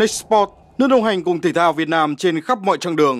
Next Sports, luôn đồng hành cùng thể thao Việt Nam trên khắp mọi chặng đường.